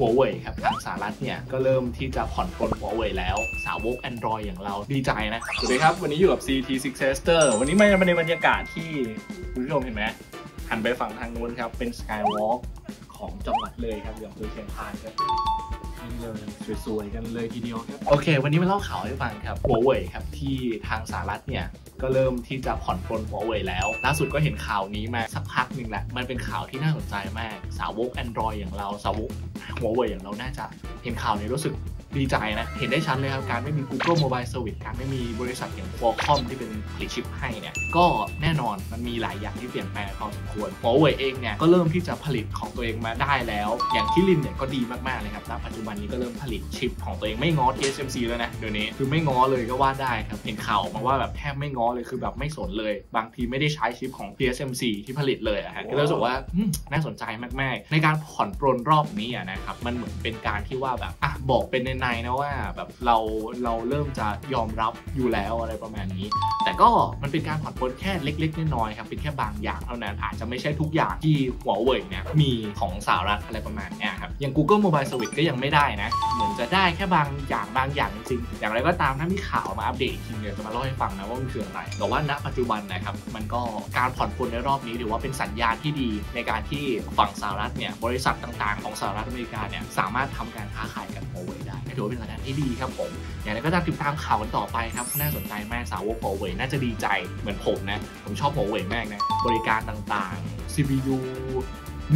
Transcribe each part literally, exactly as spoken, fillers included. Huawei ครับทางสหรัฐเนี่ยก็เริ่มที่จะผ่อนปลน Huawei แล้วสาวก Android อย่างเราดีใจนะสวัสดีครับวันนี้อยู่กับ ซี ที ซิกซ์ เอส เตอร์ วันนี้มาในบรรยากาศที่คุณผู้ชมเห็นไหมหันไปฝั่งทางโน้นครับเป็น Skywalk ของจังหวัดเลยครับอย่างตัวเชียงคานครับนี่เลยสวยๆกันเลยทีเดียวครับโอเควันนี้มาเล่าข่าวให้ฟังครับ Huawei ครับที่ทางสหรัฐเนี่ยก็เริ่มที่จะผ่อนปลน Huawei แล้วล่าสุดก็เห็นข่าวนี้มาสักพักหนึ่งแหละมันเป็นข่าวที่น่าสนใจมากสาวก Android อย่างเราสาวก Huawei อย่างเราน่าจะเห็นข่าวนี้รู้สึกดีใจนะเห็นได้ชัดเลยครับการไม่มี Google Mobile Service การไม่มีบริษัทอย่าง Qualcomm ที่เป็นผลิตชิปให้เนี่ยก็แน่นอนมันมีหลายอย่างที่เปลี่ยนแปลงพอสมควร Huawei เองเนี่ยก็เริ่มที่จะผลิตของตัวเองมาได้แล้วอย่างคิรินเนี่ยก็ดีมากๆเลยครับณปัจจุบันนี้ก็เริ่มผลิตชิปของตัวเองไม่ง้อ ที เอส เอ็ม ซี แล้วนะเดี๋ยวนี้คือไม่ง้อเลยก็ว่าได้ครับเห็นข่าวออกมาว่าแบบแทบไม่ง้อเลยคือแบบไม่สนเลยบางทีไม่ได้ใช้ชิปของ ที เอส เอ็ม ซี ที่ผลิตเลยอะฮะก็รู้สึกว่าน่าสนใจมากๆในการผ่อนปรนรอบนี้อะนะครับมันเหมือนเป็นการที่ว่าแบบอ่ะบอกเป็นในนะว่าแบบเราเราเริ่มจะยอมรับอยู่แล้วอะไรประมาณนี้แต่ก็มันเป็นการผ่อนปลนแค่เล็กๆน้อยๆครับเป็นแค่บางอย่างเท่านั้นอาจจะไม่ใช่ทุกอย่างที่ Huawei เนี่ยมีของสหรัฐอะไรประมาณนี้ครับอย่าง Google Mobile Service ก็ยังไม่ได้นะเหมือนจะได้แค่บางอย่างบางอย่างจริงอย่างไรก็ตามถ้ามีข่าวมาอัปเดตทีเดียวจะมาเล่าให้ฟังนะว่ามันคืออะไรแต่ว่าณปัจจุบันนะครับมันก็การผ่อนปลนในรอบนี้ถือว่าเป็นสัญญาณที่ดีในการที่ฝั่งสหรัฐเนี่ยบริษัทต่างๆของสหรัฐอเมริกาเนี่ยสามารถทำการค้าขายกับ Huawei ได้ถือว่าเป็นสัญญาณที่ดีครับผมอย่างไรก็ตามติดตามข่าวกันต่อไปครับน่าสนใจมากสาวก Huawei น่าจะดีใจเหมือนผมนะผมชอบ Huawei มากนะบริการต่างๆ ซี พี ยู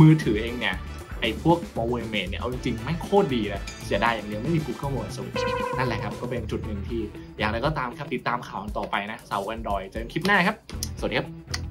มือถือเองเนี่ยไอ้พวก Huawei Mate เนี่ยเอาจริงๆไม่โคตรดีนะเสียดายอย่างเดียวไม่มี Google Mobile Service นั่นแหละครับก็เป็นจุดหนึ่งที่อย่างไรก็ตามครับติดตามข่าวกันต่อไปนะสาวก Android เจอกันคลิปหน้าครับสวัสดีครับ